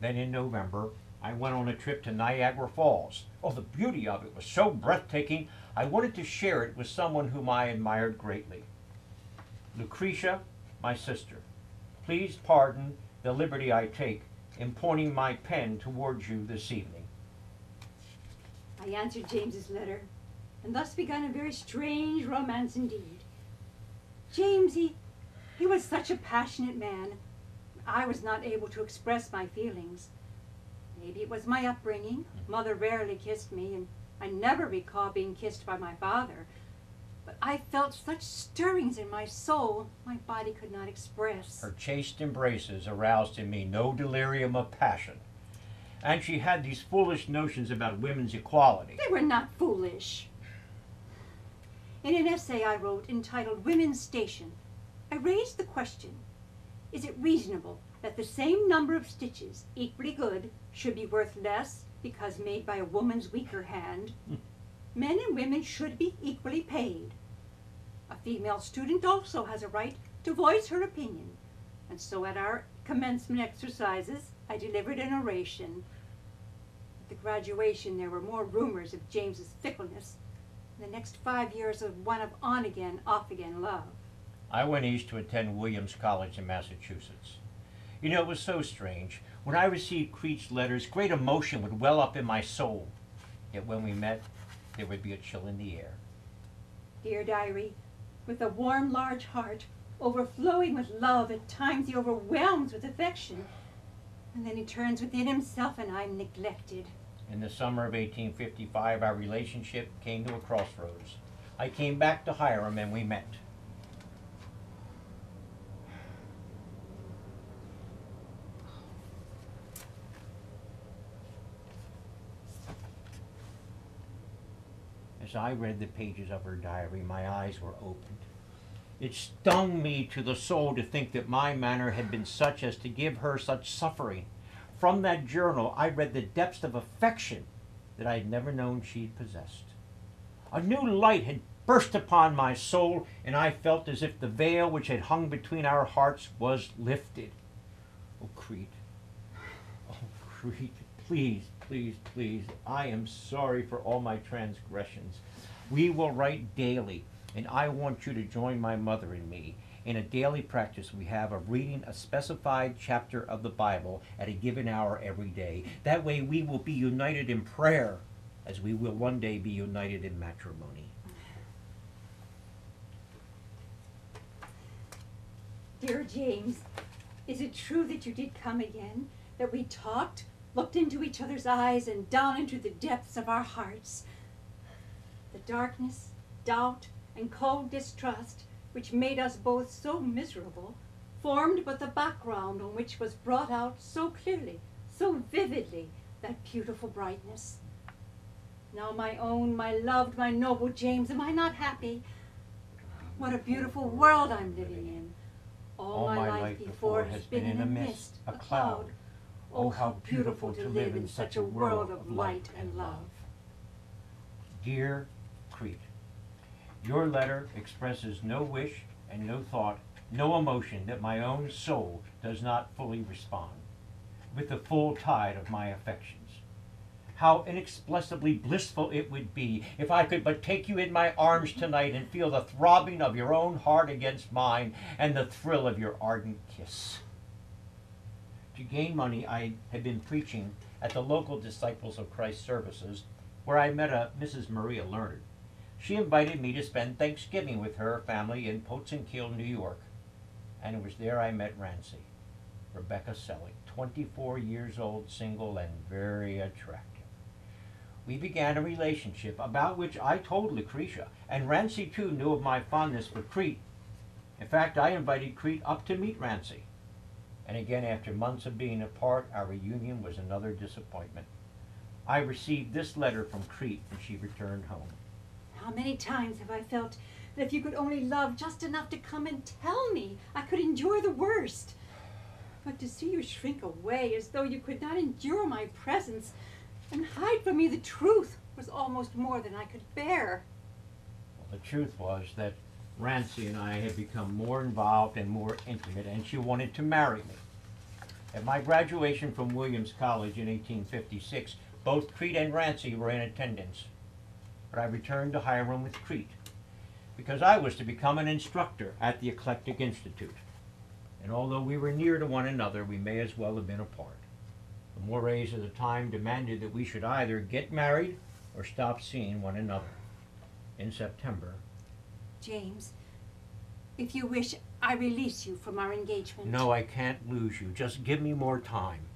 Then in November, I went on a trip to Niagara Falls. Oh, the beauty of it was so breathtaking, I wanted to share it with someone whom I admired greatly. Lucretia, my sister, please pardon the liberty I take in pointing my pen towards you this evening. I answered James's letter, and thus began a very strange romance indeed. James, he was such a passionate man. I was not able to express my feelings. Maybe it was my upbringing. Mother rarely kissed me, and I never recall being kissed by my father. But I felt such stirrings in my soul, my body could not express. Her chaste embraces aroused in me no delirium of passion. And she had these foolish notions about women's equality. They were not foolish. In an essay I wrote entitled Women's Station, I raised the question, is it reasonable that the same number of stitches, equally good, should be worth less because made by a woman's weaker hand? Men and women should be equally paid. A female student also has a right to voice her opinion. And so at our commencement exercises, I delivered an oration. At the graduation, there were more rumors of James's fickleness, and the next 5 years of one of on-again, off-again love. I went east to attend Williams College in Massachusetts. You know, it was so strange. When I received Crete's letters, great emotion would well up in my soul. Yet when we met, there would be a chill in the air. Dear diary, with a warm, large heart, overflowing with love, at times he overwhelms with affection, and then he turns within himself, and I'm neglected. In the summer of 1855, our relationship came to a crossroads. I came back to Hiram, and we met. As I read the pages of her diary, my eyes were opened. It stung me to the soul to think that my manner had been such as to give her such suffering. From that journal, I read the depths of affection that I had never known she possessed. A new light had burst upon my soul, and I felt as if the veil which had hung between our hearts was lifted. Oh Crete, please, please, please, I am sorry for all my transgressions. We will write daily, and I want you to join my mother and me in a daily practice we have of reading a specified chapter of the Bible at a given hour every day. That way we will be united in prayer, as we will one day be united in matrimony. Dear James, is it true that you did come again, that we talked, looked into each other's eyes and down into the depths of our hearts? The darkness, doubt, and cold distrust, which made us both so miserable, formed but the background on which was brought out so clearly, so vividly, that beautiful brightness. Now my own, my loved, my noble James, am I not happy? What a beautiful world I'm living in. All my life before has been in a mist, a cloud. Oh, how beautiful to live in such a world of light and love. Dear Crete, your letter expresses no wish and no thought, no emotion that my own soul does not fully respond with the full tide of my affections. How inexpressibly blissful it would be if I could but take you in my arms tonight and feel the throbbing of your own heart against mine and the thrill of your ardent kiss. To gain money, I had been preaching at the local Disciples of Christ services, where I met a Mrs. Maria Learned. She invited me to spend Thanksgiving with her family in Potts and Kiel, New York, and it was there I met Rancie, Rebecca Selling, 24 years old, single, and very attractive. We began a relationship about which I told Lucretia, and Rancie too knew of my fondness for Crete. In fact, I invited Crete up to meet Rancie, and again, after months of being apart, our reunion was another disappointment. I received this letter from Crete when she returned home. How many times have I felt that if you could only love just enough to come and tell me, I could endure the worst. But to see you shrink away as though you could not endure my presence and hide from me the truth was almost more than I could bear. Well, the truth was that Rancie and I had become more involved and more intimate, and she wanted to marry me. At my graduation from Williams College in 1856, both Crete and Rancie were in attendance, but I returned to Hiram with Crete because I was to become an instructor at the Eclectic Institute. And although we were near to one another, we may as well have been apart. The mores of the time demanded that we should either get married or stop seeing one another. In September, James, if you wish, I release you from our engagement. No, I can't lose you. Just give me more time.